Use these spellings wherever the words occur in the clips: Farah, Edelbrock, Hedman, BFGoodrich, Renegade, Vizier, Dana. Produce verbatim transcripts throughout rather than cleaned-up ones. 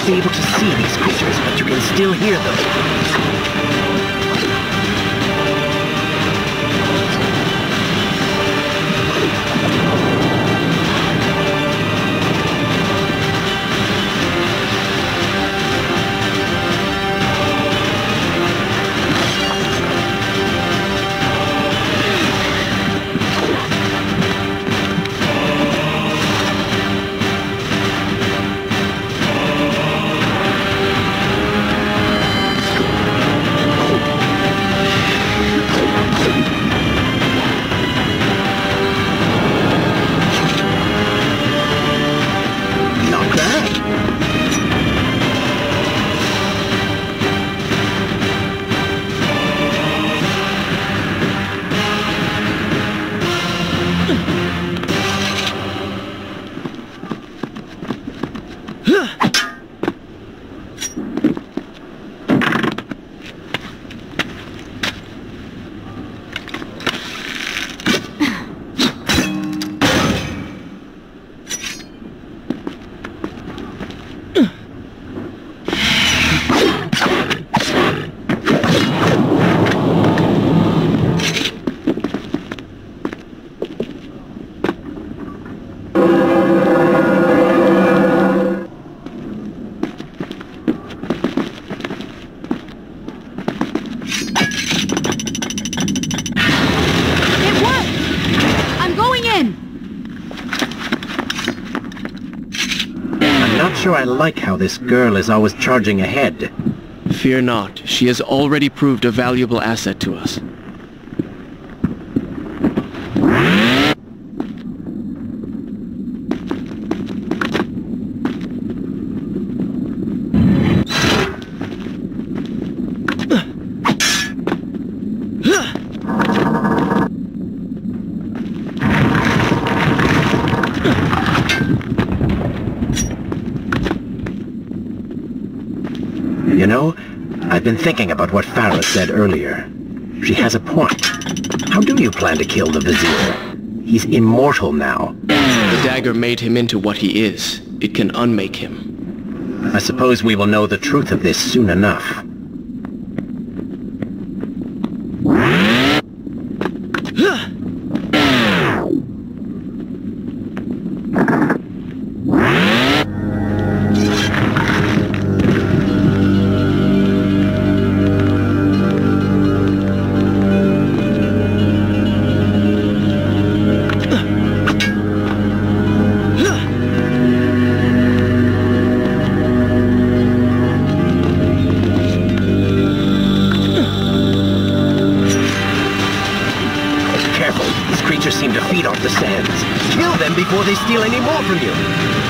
not be able to see these creatures, but you can still hear them. Sure, I like how this girl is always charging ahead. Fear not. She has already proved a valuable asset to us. You know, I've been thinking about what Farah said earlier. She has a point. How do you plan to kill the Vizier? He's immortal now. The dagger made him into what he is. It can unmake him. I suppose we will know the truth of this soon enough. Before they steal any more from you.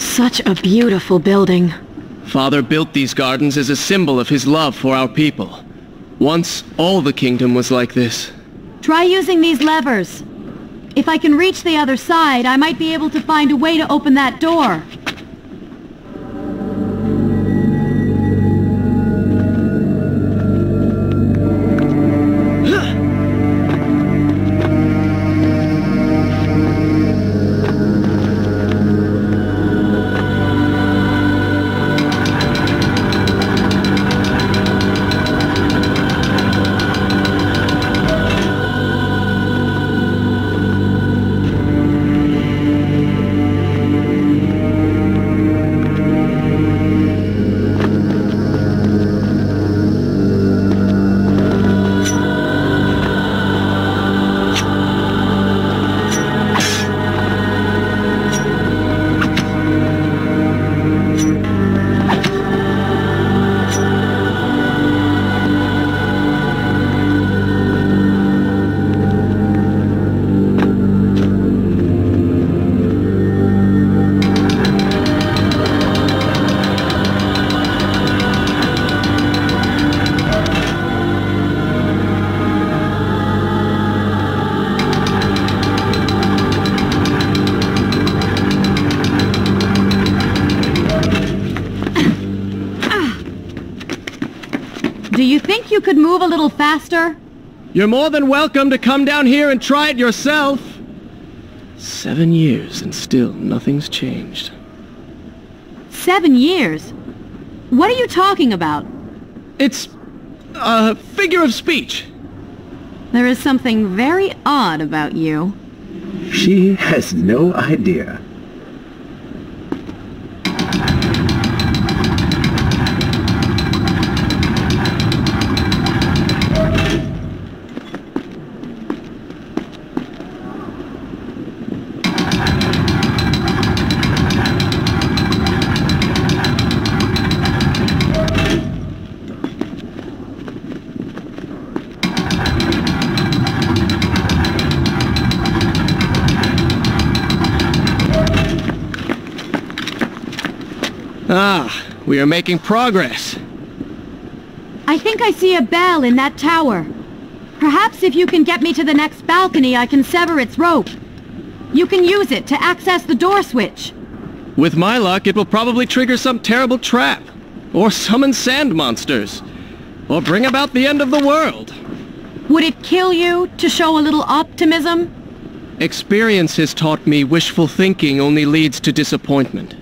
Such a beautiful building. Father built these gardens as a symbol of his love for our people. Once, all the kingdom was like this. Try using these levers. If I can reach the other side, I might be able to find a way to open that door. Do you think you could move a little faster? You're more than welcome to come down here and try it yourself! Seven years and still nothing's changed. Seven years? What are you talking about? It's a figure of speech. There is something very odd about you. She has no idea. Ah, we are making progress. I think I see a bell in that tower. Perhaps if you can get me to the next balcony, I can sever its rope. You can use it to access the door switch. With my luck, it will probably trigger some terrible trap, or summon sand monsters, or bring about the end of the world. Would it kill you to show a little optimism? Experience has taught me wishful thinking only leads to disappointment.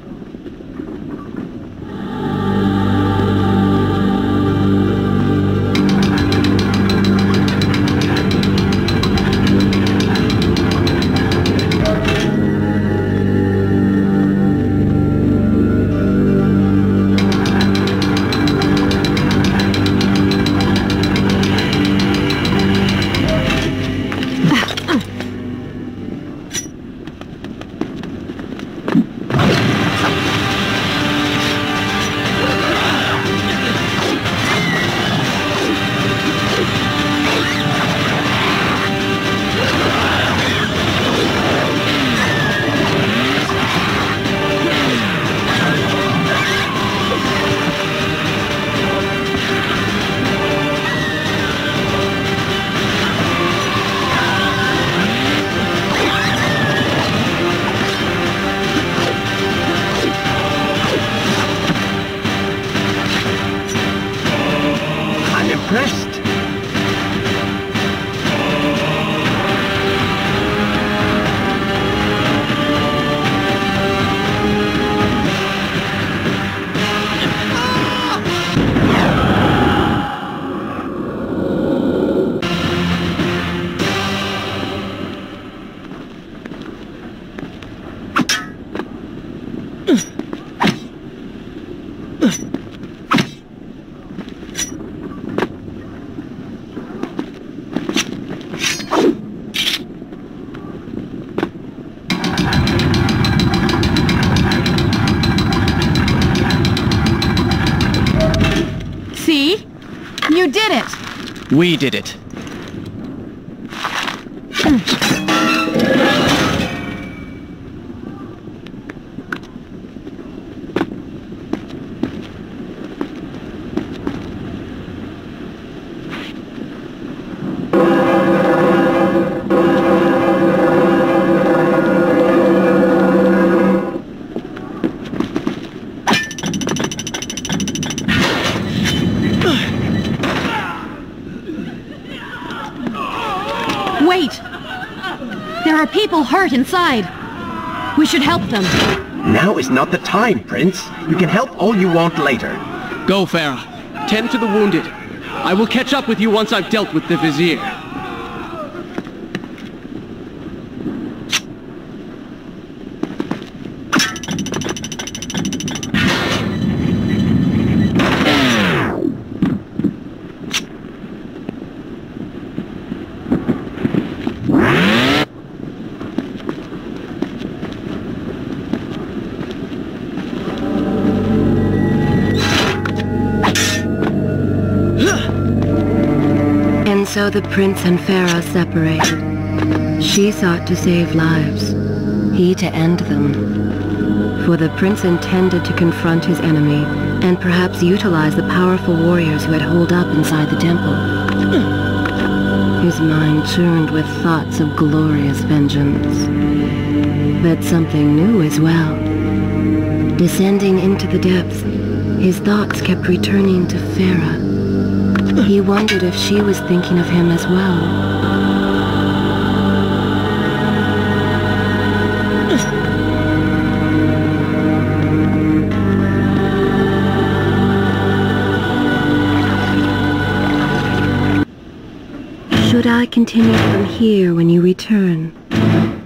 See? You did it! We did it. Hurt inside. We should help them. Now is not the time, Prince. You can help all you want later. Go, Farah. Tend to the wounded. I will catch up with you once I've dealt with the Vizier. So the Prince and Farah separated. She sought to save lives, he to end them. For the Prince intended to confront his enemy, and perhaps utilize the powerful warriors who had holed up inside the temple. His mind churned with thoughts of glorious vengeance. But something new as well. Descending into the depths, his thoughts kept returning to Farah. He wondered if she was thinking of him as well. Should I continue from here when you return?